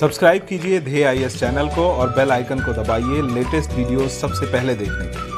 Subscribe कीजिए धे I S channel को और बेल आइकन को दबाइए लेटेस्ट वीडियो सबसे पहले देखने के लिए।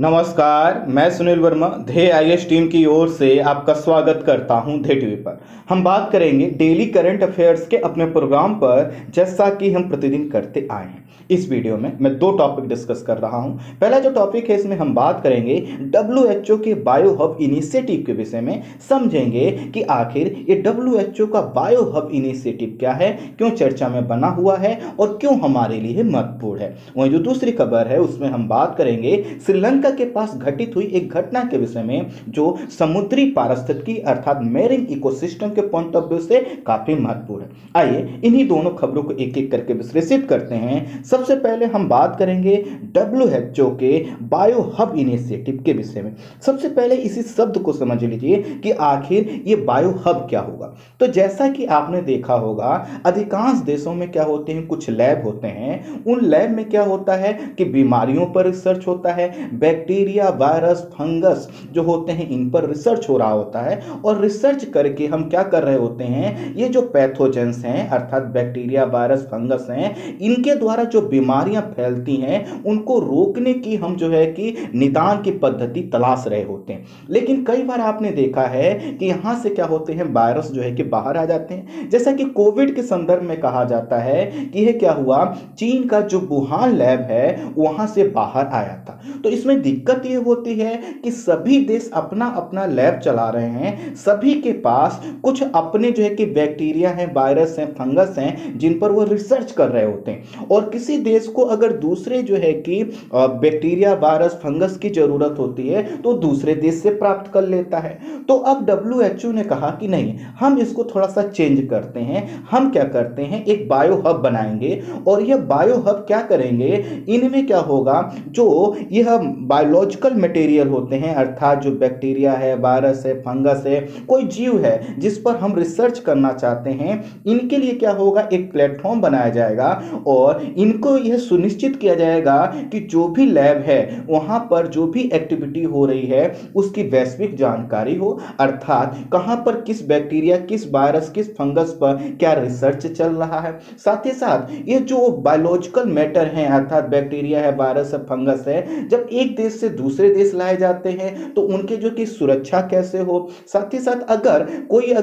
नमस्कार, मैं Sunil Verma the I S team की ओर से आपका स्वागत करता हूं। धे टीवी पर हम बात करेंगे डेली करंट अफेयर्स के अपने प्रोग्राम पर, जैसा कि हम प्रतिदिन करते आए हैं। इस वीडियो में मैं दो टॉपिक डिस्कस कर रहा हूं। पहला जो टॉपिक है, इसमें हम बात करेंगे WHO के बायो हब इनिशिएटिव के विषय में। समझेंगे कि आखिर ये WHO का बायो हब इनिशिएटिव क्या है, क्यों चर्चा में बना हुआ है और क्यों हमारे लिए महत्वपूर्ण है। वहीं जो दूसरी खबर है, उसमें हम बात करेंगे श्रीलंका के पास घटित हुई एक घटना के विषय में, जो समुद्री पारिस्थितिकी अर्थात मैरीन इकोसिस्टम के पॉइंट ऑफ व्यू से काफी महत्वपूर्ण है। आइए इन्हीं दोनों खबरों को एक-एक करके विश्लेषित करते हैं। सबसे पहले हम बात करेंगे WHO के बायो हब इनिशिएटिव के विषय में। सबसे पहले इसी शब्द को समझ लीजिए कि आखिर ये बायो हब क्या होगा। तो जैसा कि आपने देखा होगा, अधिकांश देशों में क्या होते हैं, कुछ लैब होते हैं। उन लैब में क्या होता है कि बीमारियों पर रिसर्च होता है, बैक्टीरिया, वायरस, फंगस जो होते हैं इन पर रिसर्च हो रहा होता है। और रिसर्च करके हम क्या कर रहे होते हैं, ये जो पैथोजेंस हैं अर्थात बैक्टीरिया, वायरस, फंगस हैं, इनके द्वारा जो बीमारियां फैलती हैं उनको रोकने की हम जो है कि निदान की पद्धति तलाश रहे होते हैं। लेकिन कई बार आपने देखा है कि यहाँ से क्या होते हैं, वायरस जो है कि बाहर आ जाते हैं। जैसा कि कोविड के संदर्भ में कहा जाता है कि यह क्या हुआ, चीन का जो वुहान लैब है वहाँ से बाहर आया था। तो इसमें दिक्कत ये होती है कि सभी देश अपना अपना लैब चला रहे हैं, सभी के पास कुछ अपने जो है कि बैक्टीरिया हैं, वायरस हैं, फंगस हैं, जिन पर वो रिसर्च कर रहे होते हैं। और किसी देश को अगर दूसरे जो है कि बैक्टीरिया, वायरस, फंगस की जरूरत होती है तो दूसरे देश से प्राप्त कर लेता है। तो अब WHO ने कहा कि नहीं, हम इसको थोड़ा सा चेंज करते हैं। हम क्या करते हैं, एक बायो हब बनाएंगे। और यह बायो हब क्या करेंगे, इनमें क्या होगा, जो यह बायोलॉजिकल मटेरियल होते हैं अर्थात जो बैक्टीरिया है, वायरस है, फंगस है, कोई जीव है जिस पर हम रिसर्च करना चाहते हैं, इनके लिए क्या होगा, एक प्लेटफॉर्म बनाया जाएगा। और इनको यह सुनिश्चित किया जाएगा कि जो भी लैब है वहाँ पर जो भी एक्टिविटी हो रही है उसकी वैश्विक जानकारी हो, अर्थात कहाँ पर किस बैक्टीरिया, किस वायरस, किस फंगस पर क्या रिसर्च चल रहा है। साथ ही साथ ये जो बायोलॉजिकल मैटर हैं अर्थात बैक्टीरिया है, वायरस है, फंगस है, जब एक देश से दूसरे देश लाए जाते हैं तो उनके जो कि सुरक्षा कैसे हो। साथ ही साथ अगर कोई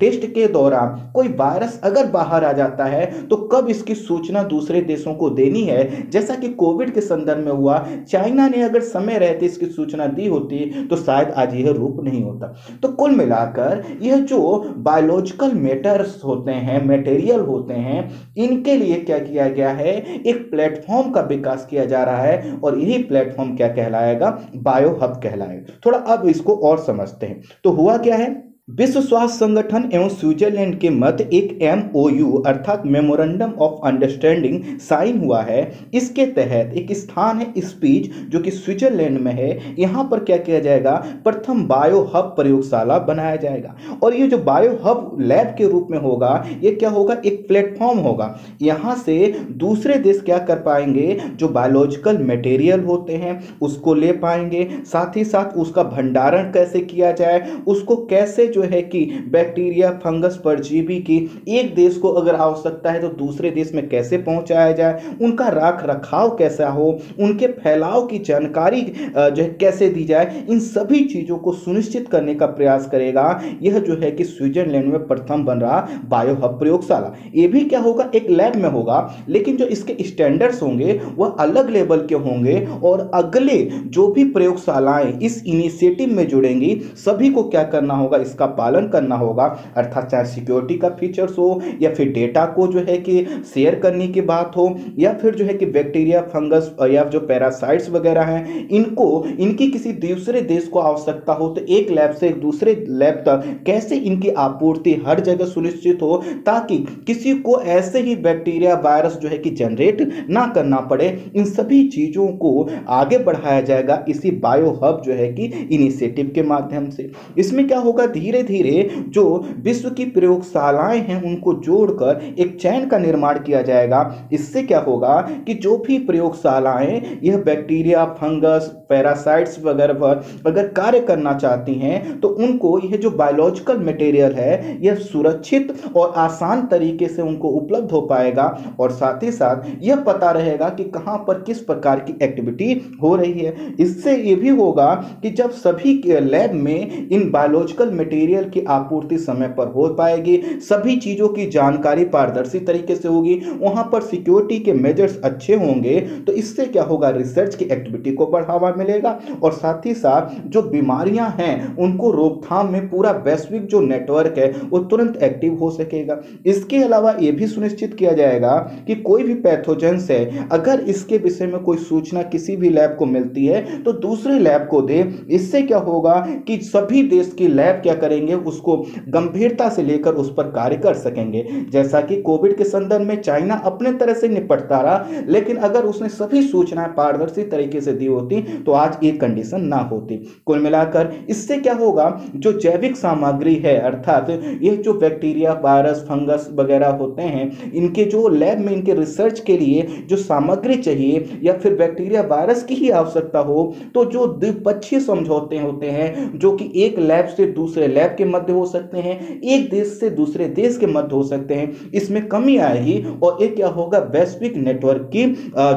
टेस्ट के दौरान कोई वायरस अगर बाहर आ जाता है तो कब इसकी सूचना दूसरे देशों को देनी है, जैसा कि कोविड के संदर्भ में हुआ, चाइना ने अगर समय रहते इसकी सूचना दी होती तो शायद आज यह रूप नहीं होता। तो कुल मिलाकर यह जो बायोलॉजिकल मैटर्स होते हैं, मटेरियल होते हैं, इनके लिए क्या किया गया है, एक प्लेटफॉर्म का विकास किया जा रहा है। और यही प्लेटफॉर्म क्या कहलाएगा, बायो हब कहलाएगा। थोड़ा अब इसको और समझते हैं। तो हुआ क्या है, विश्व स्वास्थ्य संगठन एवं स्विट्जरलैंड के मध्य एक MOU अर्थात मेमोरेंडम ऑफ अंडरस्टैंडिंग साइन हुआ है। इसके तहत एक स्थान है स्पीच, जो कि स्विट्जरलैंड में है। यहाँ पर क्या किया जाएगा, प्रथम बायो हब प्रयोगशाला बनाया जाएगा। और ये जो बायो हब लैब के रूप में होगा, ये क्या होगा, एक प्लेटफॉर्म होगा। यहाँ से दूसरे देश क्या कर पाएंगे, जो बायोलॉजिकल मटेरियल होते हैं उसको ले पाएंगे। साथ ही साथ उसका भंडारण कैसे किया जाए, उसको कैसे है कि बैक्टीरिया, फंगस, परजीवी की एक देश को अगर आवश्यकता है तो दूसरे देश में कैसे पहुंचाया जाए, उनका रख रखाव कैसा हो, उनके फैलाव की जानकारी जो है कैसे दी जाए, इन सभी चीजों को सुनिश्चित करने का प्रयास करेगा। यह जो है कि स्विट्जरलैंड में प्रथम बन रहा बायो हब प्रयोगशाला। यह भी क्या होगा, एक लैब में होगा, लेकिन जो इसके स्टैंडर्ड्स होंगे वह अलग लेवल के होंगे। और अगले जो भी प्रयोगशालाएं इस इनिशिएटिव में जुड़ेंगी, सभी को क्या करना होगा, इसका पालन करना होगा। अर्थात चाहे सिक्योरिटी का फीचर्स हो, या फिर डेटा को जो है कि शेयर करने की बात हो, या फिर जो है कि बैक्टीरिया, फंगस या जो पैरासाइट्स वगैरह हैं, इनको इनकी किसी दूसरे देश को आवश्यकता हो तो एक लैब से दूसरे लैब तक कैसे इनकी आपूर्ति हर जगह सुनिश्चित हो, ताकि किसी को ऐसे ही बैक्टीरिया, वायरस जो है कि जनरेट ना करना पड़े। इन सभी चीज़ों को आगे बढ़ाया जाएगा इसी बायो हब जो है कि इनिशिएटिव के माध्यम से। इसमें क्या होगा, धीरे धीरे धीरे जो विश्व की प्रयोगशालाएं हैं उनको जोड़कर एक चैन का निर्माण किया जाएगा। इससे क्या होगा कि जो भी प्रयोगशालाएं यह बैक्टीरिया, फंगस, पैरासाइट्स वगैरह पर अगर कार्य करना चाहती हैं तो उनको यह जो बायोलॉजिकल मटेरियल है यह सुरक्षित और आसान तरीके से उनको उपलब्ध हो पाएगा और साथ ही साथ यह पता रहेगा कि कहां पर किस प्रकार की एक्टिविटी हो रही है। इससे यह भी होगा कि जब सभी लैब में इन बायोलॉजिकल मटेरियल की आपूर्ति समय पर हो पाएगी, सभी चीज़ों की जानकारी पारदर्शी तरीके से होगी, वहां पर सिक्योरिटी के मेजर्स अच्छे होंगे, तो इससे क्या होगा रिसर्च की एक्टिविटी को बढ़ावा मिलेगा और साथ ही साथ जो बीमारियां हैं उनको रोकथाम में पूरा वैश्विक जो नेटवर्क है वो तुरंत एक्टिव हो सकेगा। इसके अलावा यह भी सुनिश्चित किया जाएगा कि कोई भी पैथोजेंस है अगर इसके विषय में कोई सूचना किसी भी लैब को मिलती है तो दूसरे लैब को दे। इससे क्या होगा कि सभी देश की लैब क्या करेंगे उसको गंभीरता से लेकर उस पर कार्य कर सकेंगे। जैसा कि कोविड के संदर्भ में चाइना अपने तरह से निपटता रहा, लेकिन अगर उसने सभी सूचनाएं पारदर्शी तरीके से दी होती तो आज ये कंडीशन ना होती। कुल मिलाकर इससे क्या होगा जो जैविक सामग्री है अर्थात यह जो बैक्टीरिया, वायरस, फंगस वगैरह होते हैं इनके जो लैब में इनके रिसर्च के लिए जो सामग्री चाहिए या फिर बैक्टीरिया वायरस की ही आवश्यकता हो तो जो द्विपक्षीय समझौते होते हैं जो कि एक लैब से दूसरे लैब के मध्य हो सकते हैं, एक देश से दूसरे देश के मध्य हो सकते हैं, इसमें कमी आएगी और ये क्या होगा वैश्विक नेटवर्क की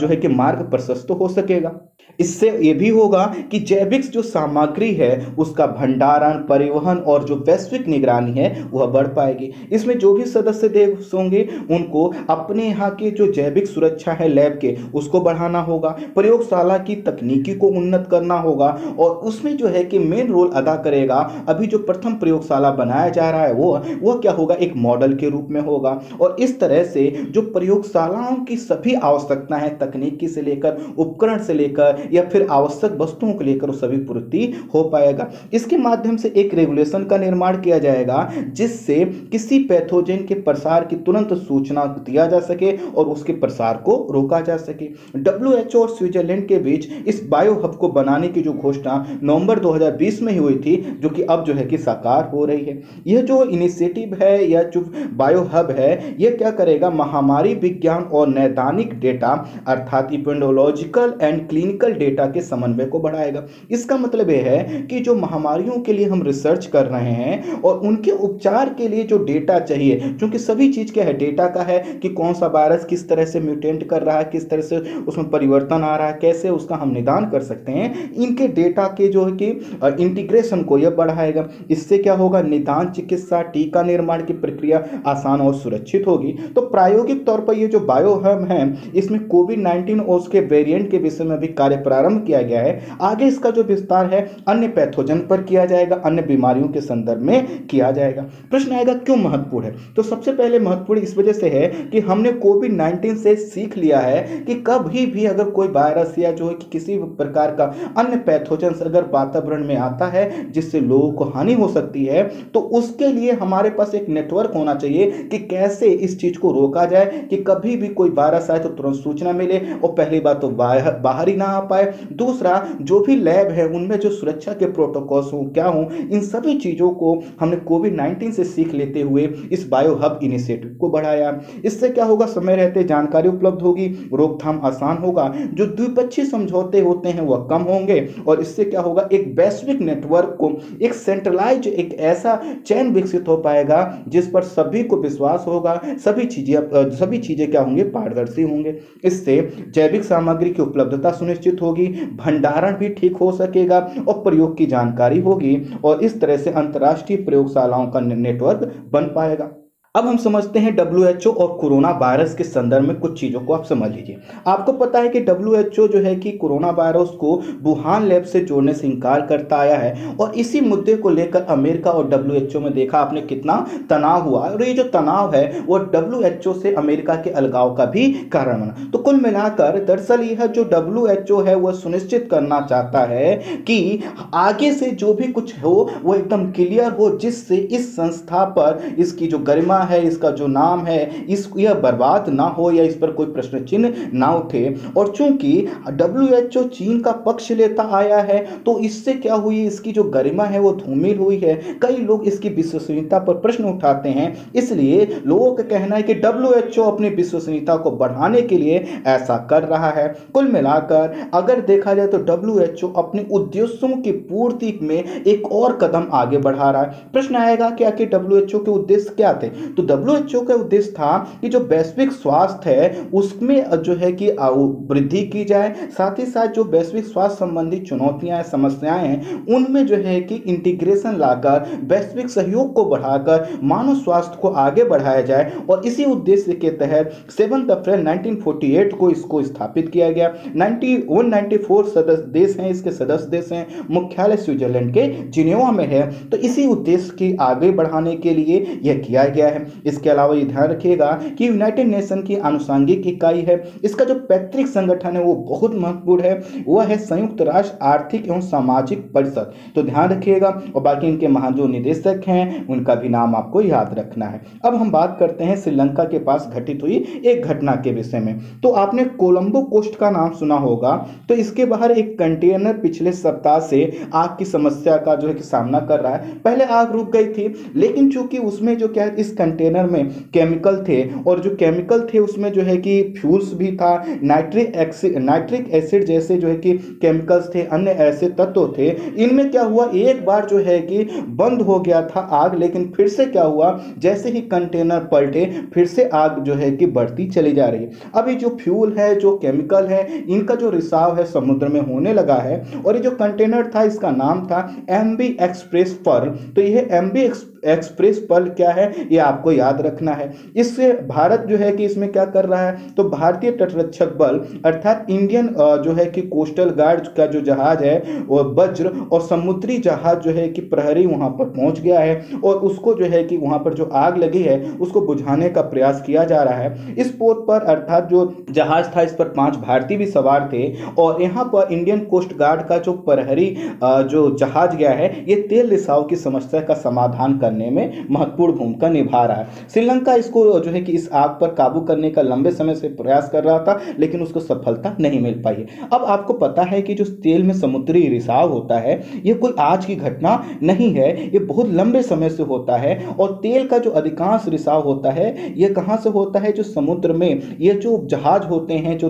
जो है कि मार्ग प्रशस्त हो सकेगा। इससे यह भी होगा कि जैविक जो सामग्री है उसका भंडारण, परिवहन और जो वैश्विक निगरानी है वह बढ़ पाएगी। इसमें जो भी सदस्य देश होंगे उनको अपने यहाँ के जो जैविक सुरक्षा है लैब के उसको बढ़ाना होगा, प्रयोगशाला की तकनीकी को उन्नत करना होगा और उसमें जो है कि मेन रोल अदा करेगा अभी जो प्रथम प्रयोगशाला बनाया जा रहा है वो क्या होगा एक मॉडल के रूप में होगा। और इस तरह से जो प्रयोगशालाओं की सभी आवश्यकता है तकनीकी से लेकर उपकरण से लेकर या फिर आवश्यक वस्तुओं को लेकर सभी पूर्ति हो पाएगा। इसके माध्यम से एक रेगुलेशन का निर्माण किया जाएगा जिससे किसी पैथोजन के प्रसार की तुरंत सूचना दिया जा सके और उसके प्रसार को रोका जा सके। WHO और स्विट्जरलैंड के बीच इस बायो हब को बनाने की जो घोषणा नवंबर 2020 में ही हुई थी जो कि अब जो है कि साकार हो रही है। यह जो इनिशिएटिव है या जो बायो हब है यह क्या करेगा महामारी विज्ञान और नैदानिक डेटा अर्थात एपिडेमियोलॉजिकल एंड क्लिनिकल डेटा के समन्वय को बढ़ाएगा। इसका मतलब यह है कि जो महामारियों के लिए हम रिसर्च कर रहे हैं और उनके उपचार के लिए जो डेटा चाहिए, क्योंकि सभी चीज क्या है डेटा का है कि कौन सा वायरस किस तरह से म्यूटेंट कर रहा है, किस तरह से उसमें परिवर्तन आ रहा है, कैसे उसका हम निदान कर सकते हैं, इनके डेटा के जो है कि इंटीग्रेशन को यह बढ़ाएगा। इससे क्या होगा निदान, चिकित्सा, टीका निर्माण की प्रक्रिया आसान और सुरक्षित होगी। तो प्रायोगिक तौर पर यह जो बायो हब है इसमें कोविड-19 और उसके वेरिएंट के विषय में भी कार्य प्रारंभ किया गया है। आगे इसका जो विस्तार है अन्य पैथोजन पर किया जाएगा, अन्य बीमारियों के संदर्भ में किया जाएगा। प्रश्न आएगा क्यों महत्वपूर्ण है, तो सबसे पहले महत्वपूर्ण इस वजह से है कि हमने कोविड-19 से सीख लिया है कि कभी भी अगर कोई वायरस या जो है कि किसी प्रकार का अन्य पैथोजन अगर वातावरण में आता है जिससे लोगों को हानि हो सकती है तो उसके लिए हमारे पास एक नेटवर्क होना चाहिए कि कैसे इस चीज को रोका जाए कि कभी भी कोई वायरस आए तो तुरंत सूचना मिले और पहली बात तो बाहर ही ना आ पाए, दूसरा जो भी लैब है उनमें जो सुरक्षा के प्रोटोकॉल्स हों क्या हों, इन सभी चीज़ों को हमने कोविड-19 से सीख लेते हुए इस बायो हब इनिशिएटिव को बढ़ाया। इससे क्या होगा समय रहते जानकारी उपलब्ध होगी, रोकथाम आसान होगा, जो द्विपक्षीय समझौते होते हैं वह कम होंगे और इससे क्या होगा एक वैश्विक नेटवर्क को एक सेंट्रलाइज एक ऐसा चैन विकसित हो पाएगा जिस पर सभी को विश्वास होगा, सभी चीज़ें क्या होंगी पारदर्शी होंगे। इससे जैविक सामग्री की उपलब्धता सुनिश्चित होगी, भंडारण भी ठीक हो सकेगा और प्रयोग की जानकारी होगी और इस तरह से अंतर्राष्ट्रीय प्रयोगशालाओं का नेटवर्क बन पाएगा। अब हम समझते हैं WHO और कोरोना वायरस के संदर्भ में कुछ चीज़ों को आप समझ लीजिए। आपको पता है कि WHO जो है कि कोरोना वायरस को वुहान लैब से जोड़ने से इनकार करता आया है और इसी मुद्दे को लेकर अमेरिका और WHO में देखा आपने कितना तनाव हुआ और ये जो तनाव है वो WHO से अमेरिका के अलगाव का भी कारण बना। तो कुल मिलाकर दरअसल यह जो WHO है वह सुनिश्चित करना चाहता है कि आगे से जो भी कुछ हो वो एकदम क्लियर हो जिससे इस संस्था पर इसकी जो गरिमा खाना है, इसका जो नाम है, इस यह बर्बाद ना हो या इस पर कोई प्रश्न चिन्ह ना उठे। और चूंकि WHO चीन का पक्ष लेता आया है तो इससे क्या हुई, इसकी जो गरिमा है वो धूमिल हुई है। कई लोग इसकी विश्वसनीयता पर प्रश्न उठाते हैं, इसलिए लोगों का कहना है कि WHO अपनी विश्वसनीयता को बढ़ाने के लिए ऐसा कर रहा है। कुल मिलाकर अगर देखा जाए तो WHO अपने उद्देश्यों की पूर्ति में एक और कदम आगे बढ़ा रहा है। प्रश्न आएगा कि आखिर WHO के उद्देश्य क्या थे, तो WHO का उद्देश्य था कि जो वैश्विक स्वास्थ्य है उसमें जो है कि वृद्धि की जाए, साथ ही साथ जो वैश्विक स्वास्थ्य संबंधी चुनौतियां समस्याएं हैं उनमें जो है कि इंटीग्रेशन लाकर वैश्विक सहयोग को बढ़ाकर मानव स्वास्थ्य को आगे बढ़ाया जाए। और इसी उद्देश्य के तहत 7 अप्रैल 1948 को इसको स्थापित किया गया। 194 सदस्य देश हैं, इसके सदस्य देश हैं, मुख्यालय स्विट्जरलैंड के जिनेवा में है। तो इसी उद्देश्य की आगे बढ़ाने के लिए यह किया गया है। इसके अलावा ये ध्यान रखिएगा कि यूनाइटेड नेशन की आनुषंगिक इकाई है, इसका जो पैतृक संगठन है वो बहुत महत्वपूर्ण है, वह है संयुक्त राष्ट्र आर्थिक एवं सामाजिक परिषद, तो ध्यान रखिएगा। और बाकी इनके महानिदेशक हैं उनका भी नाम आपको याद रखना है। अब हम बात करते हैं श्रीलंका के पास घटित हुई एक घटना के विषय में। तो आपने कोलंबो कोस्ट का नाम सुना होगा, तो इसके बाहर एक कंटेनर पिछले सप्ताह से आग की समस्या का जो है कि सामना कर रहा है। पहले आग रुक गई थी, लेकिन चूंकि उसमें जो क्या इस कंटेनर में केमिकल थे और जो केमिकल थे उसमें जो है कि फ्यूल्स भी था, नाइट्रिक एसिड जैसे जो है कि केमिकल्स थे, अन्य ऐसे तत्व थे। इनमें क्या हुआ, एक बार जो है कि बंद हो गया था आग, लेकिन फिर से क्या हुआ, जैसे ही कंटेनर पलटे फिर से आग जो है कि बढ़ती चली जा रही। अभी जो फ्यूल है, जो केमिकल है, इनका जो रिसाव है समुद्र में होने लगा है। और ये जो कंटेनर था इसका नाम था MB एक्सप्रेस पर, तो यह MB एक्सप्रेस पर्ल क्या है ये आपको याद रखना है। इससे भारत जो है कि इसमें क्या कर रहा है, तो भारतीय तटरक्षक बल अर्थात इंडियन जो है कि कोस्टल गार्ड का जो जहाज है वो वज्र और समुद्री जहाज जो है कि प्रहरी वहां पर पहुंच गया है और उसको जो है कि वहां पर जो आग लगी है उसको बुझाने का प्रयास किया जा रहा है। इस पोत पर अर्थात जो जहाज था इस पर 5 भारतीय भी सवार थे और यहाँ पर इंडियन कोस्ट गार्ड का जो प्रहरी जो जहाज गया है ये तेल रिसाव की समस्या का समाधान करने में महत्वपूर्ण भूमिका निभा रहा है। श्रीलंका इसको जो है कि इस आग पर काबू करने का लंबे समय से प्रयास कर रहा था, लेकिन उसको सफलता नहीं मिल पाई। अब आपको पता है कि जो तेल में समुद्री रिसाव होता है ये कोई आज की घटना नहीं है, ये बहुत लंबे समय से होता है। और तेल का जो अधिकांश रिसाव होता है ये कहाँ से होता है, जो समुद्र में ये जो जहाज होते हैं जो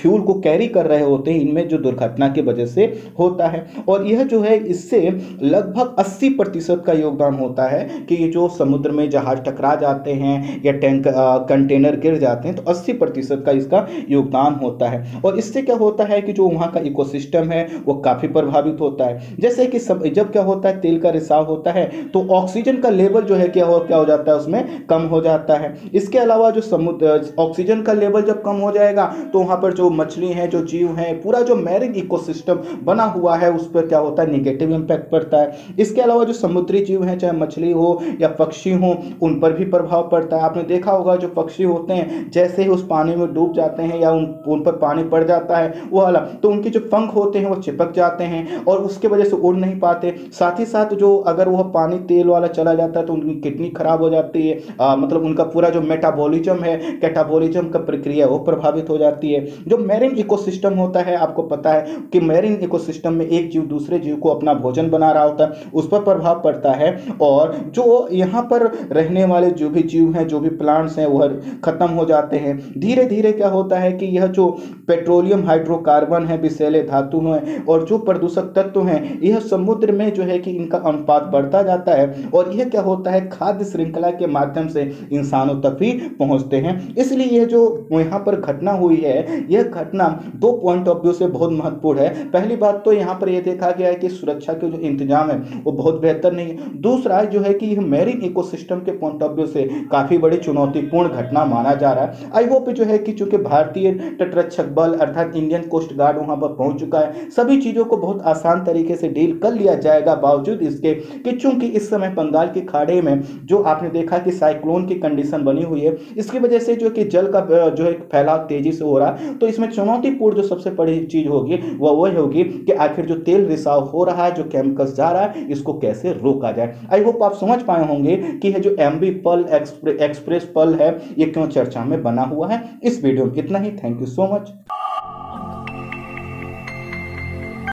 फ्यूल को कैरी कर रहे होते हैं इनमें जो दुर्घटना की वजह से होता है। और यह जो है इससे लगभग 80% का योगदान होता है कि ये जो समुद्र में जहाज टकरा जाते हैं या कंटेनर गिर जाते हैं, तो 80% का इसका योगदान होता है। और इससे क्या होता है कि जो वहाँ का इकोसिस्टम है वो काफ़ी प्रभावित होता है। जैसे कि जब क्या होता है तेल का रिसाव होता है तो ऑक्सीजन का लेवल जो है क्या हो जाता है उसमें कम हो जाता है। इसके अलावा जो समुद्र ऑक्सीजन का लेवल जब कम हो जाएगा तो वहाँ पर जो मछली हैं, जो जीव हैं, पूरा जो मैरिन इकोसिस्टम बना हुआ है उस पर क्या होता है निगेटिव इम्पैक्ट पड़ता है। इसके अलावा जो समुद्री जीव हैं चाहे मछली हो या पक्षी हो उन पर भी प्रभाव पड़ता है। आपने देखा होगा जो पक्षी होते हैं जैसे ही उस पानी में डूब जाते हैं या उन पर पानी पड़ जाता है वो अलग तो उनके जो पंख होते हैं वो चिपक जाते हैं और उसके वजह से उड़ नहीं पाते। साथ ही साथ जो अगर वह पानी तेल वाला चला जाता है तो उनकी किडनी खराब हो जाती है, मतलब उनका पूरा जो मेटाबॉलिज्म है कैटाबॉलिज्म का प्रक्रिया वो प्रभावित हो जाती है। जो मैरिन इकोसिस्टम होता है आपको पता है कि मैरिन इकोसिस्टम में एक जीव दूसरे जीव को अपना भोजन बना रहा होता है, उस पर प्रभाव पड़ता है। और जो यहाँ पर रहने वाले जो भी जीव हैं, जो भी प्लांट्स हैं वह खत्म हो जाते हैं। धीरे धीरे क्या होता है कि यह जो पेट्रोलियम हाइड्रोकार्बन है, विषैले धातु हैं और जो प्रदूषक तत्व हैं यह समुद्र में जो है कि इनका अनुपात बढ़ता जाता है और यह क्या होता है खाद्य श्रृंखला के माध्यम से इंसानों तक भी पहुँचते हैं। इसलिए यह जो यहाँ पर घटना हुई है यह घटना 2 पॉइंट ऑफ व्यू से बहुत महत्वपूर्ण है। पहली बात तो यहाँ पर यह देखा गया है कि सुरक्षा के जो इंतजाम है वो बहुत बेहतर नहीं है। दूसरा जो है कि यह मैरीन इकोसिस्टम के पॉइंट ऑफ व्यू से काफ़ी बड़ी चुनौतीपूर्ण घटना माना जा रहा है। आई होप जो है कि चूंकि भारतीय तटरक्षक बल अर्थात इंडियन कोस्ट गार्ड वहाँ पर पहुँच चुका है, सभी चीज़ों को बहुत आसान तरीके से डील कर लिया जाएगा। बावजूद इसके कि चूंकि इस समय बंगाल के खाड़ी में जो आपने देखा कि साइक्लोन की कंडीशन बनी हुई है, इसकी वजह से जो कि जल का जो है फैलाव तेजी से हो रहा है, तो इसमें चुनौतीपूर्ण जो सबसे बड़ी चीज़ होगी वह वही होगी कि आखिर जो तेल रिसाव हो रहा है, जो केमिकल्स जा रहा है, इसको कैसे रोका जाए। आई होप होप आप समझ पाए होंगे कि है जो एम बी एक्सप्रेस पल है ये क्यों चर्चा में बना हुआ है। इस वीडियो में इतना ही। Thank you so much.